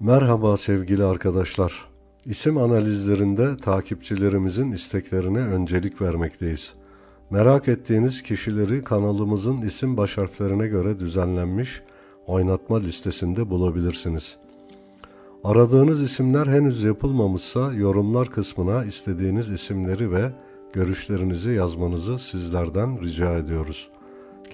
Merhaba sevgili arkadaşlar. İsim analizlerinde takipçilerimizin isteklerine öncelik vermekteyiz. Merak ettiğiniz kişileri kanalımızın isim baş harflerine göre düzenlenmiş oynatma listesinde bulabilirsiniz. Aradığınız isimler henüz yapılmamışsa yorumlar kısmına istediğiniz isimleri ve görüşlerinizi yazmanızı sizlerden rica ediyoruz.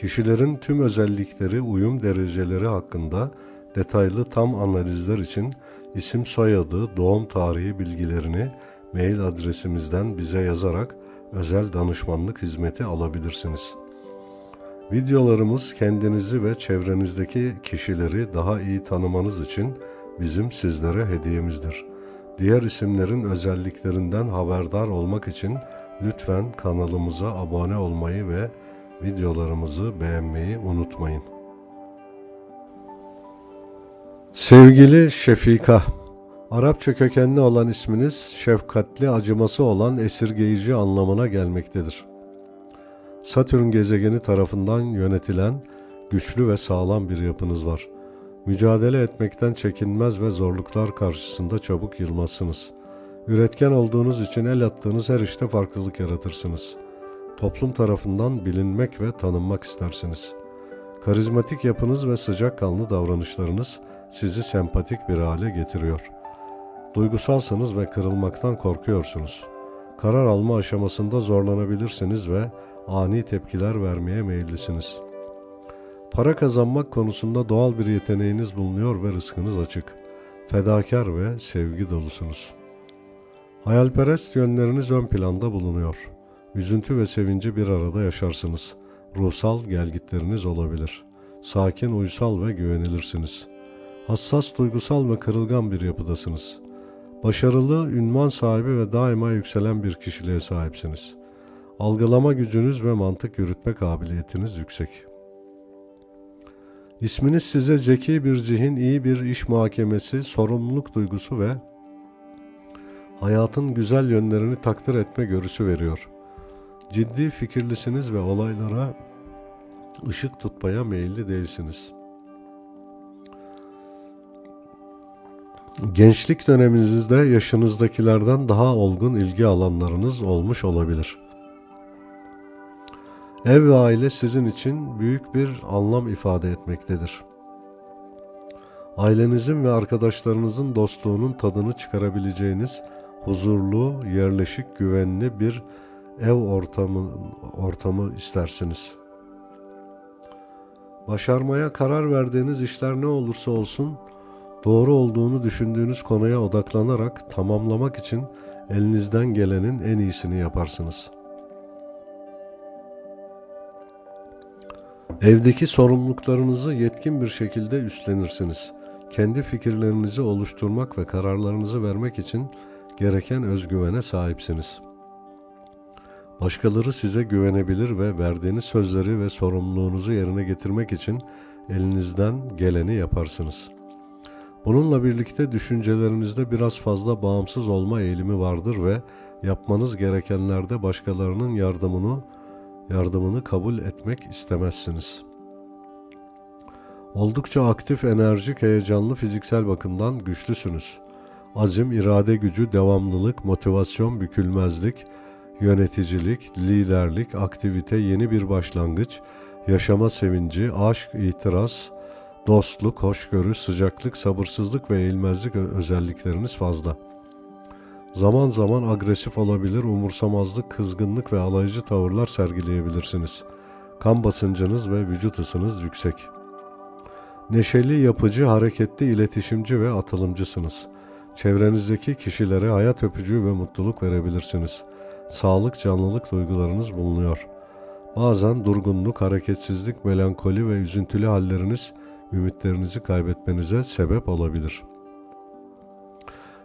Kişilerin tüm özellikleri, uyum dereceleri hakkında detaylı tam analizler için isim, soyadı, doğum tarihi bilgilerini mail adresimizden bize yazarak özel danışmanlık hizmeti alabilirsiniz. Videolarımız kendinizi ve çevrenizdeki kişileri daha iyi tanımanız için bizim sizlere hediyemizdir. Diğer isimlerin özelliklerinden haberdar olmak için lütfen kanalımıza abone olmayı ve videolarımızı beğenmeyi unutmayın. Sevgili Şefika, Arapça kökenli olan isminiz şefkatli, acıması olan, esirgeyici anlamına gelmektedir. Satürn gezegeni tarafından yönetilen güçlü ve sağlam bir yapınız var. Mücadele etmekten çekinmez ve zorluklar karşısında çabuk yılmazsınız. Üretken olduğunuz için el attığınız her işte farklılık yaratırsınız. Toplum tarafından bilinmek ve tanınmak istersiniz. Karizmatik yapınız ve sıcakkanlı davranışlarınız sizi sempatik bir hale getiriyor. Duygusalsınız ve kırılmaktan korkuyorsunuz. Karar alma aşamasında zorlanabilirsiniz ve ani tepkiler vermeye meyillisiniz. Para kazanmak konusunda doğal bir yeteneğiniz bulunuyor ve rızkınız açık. Fedakar ve sevgi dolusunuz. Hayalperest yönleriniz ön planda bulunuyor. Üzüntü ve sevinci bir arada yaşarsınız. Ruhsal gelgitleriniz olabilir. Sakin, uysal ve güvenilirsiniz. Hassas, duygusal ve kırılgan bir yapıdasınız. Başarılı, ünvan sahibi ve daima yükselen bir kişiliğe sahipsiniz. Algılama gücünüz ve mantık yürütme kabiliyetiniz yüksek. İsminiz size zeki bir zihin, iyi bir iş muhakemesi, sorumluluk duygusu ve hayatın güzel yönlerini takdir etme görüsü veriyor. Ciddi fikirlisiniz ve olaylara ışık tutmaya meyilli değilsiniz. Gençlik döneminizde yaşınızdakilerden daha olgun ilgi alanlarınız olmuş olabilir. Ev ve aile sizin için büyük bir anlam ifade etmektedir. Ailenizin ve arkadaşlarınızın dostluğunun tadını çıkarabileceğiniz huzurlu, yerleşik, güvenli bir ev ortamı istersiniz. Başarmaya karar verdiğiniz işler ne olursa olsun, doğru olduğunu düşündüğünüz konuya odaklanarak tamamlamak için elinizden gelenin en iyisini yaparsınız. Evdeki sorumluluklarınızı yetkin bir şekilde üstlenirsiniz. Kendi fikirlerinizi oluşturmak ve kararlarınızı vermek için gereken özgüvene sahipsiniz. Başkaları size güvenebilir ve verdiğiniz sözleri ve sorumluluğunuzu yerine getirmek için elinizden geleni yaparsınız. Bununla birlikte düşüncelerinizde biraz fazla bağımsız olma eğilimi vardır ve yapmanız gerekenlerde başkalarının yardımını kabul etmek istemezsiniz. Oldukça aktif, enerjik, heyecanlı, fiziksel bakımdan güçlüsünüz. Azim, irade gücü, devamlılık, motivasyon, bükülmezlik, yöneticilik, liderlik, aktivite, yeni bir başlangıç, yaşama sevinci, aşk, itiraz, dostluk, hoşgörü, sıcaklık, sabırsızlık ve eğilmezlik özellikleriniz fazla. Zaman zaman agresif olabilir, umursamazlık, kızgınlık ve alaycı tavırlar sergileyebilirsiniz. Kan basıncınız ve vücut ısınız yüksek. Neşeli, yapıcı, hareketli, iletişimci ve atılımcısınız. Çevrenizdeki kişilere hayat öpücüğü ve mutluluk verebilirsiniz. Sağlık, canlılık duygularınız bulunuyor. Bazen durgunluk, hareketsizlik, melankoli ve üzüntülü halleriniz ümitlerinizi kaybetmenize sebep olabilir.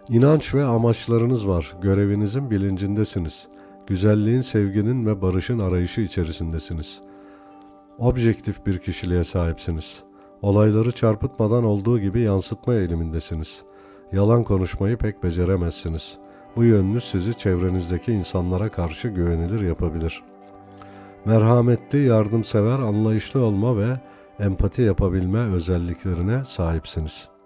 İnanç ve amaçlarınız var. Görevinizin bilincindesiniz. Güzelliğin, sevginin ve barışın arayışı içerisindesiniz. Objektif bir kişiliğe sahipsiniz. Olayları çarpıtmadan olduğu gibi yansıtma eğilimindesiniz. Yalan konuşmayı pek beceremezsiniz. Bu yönünüz sizi çevrenizdeki insanlara karşı güvenilir yapabilir. Merhametli, yardımsever, anlayışlı olma ve empati yapabilme özelliklerine sahipsiniz.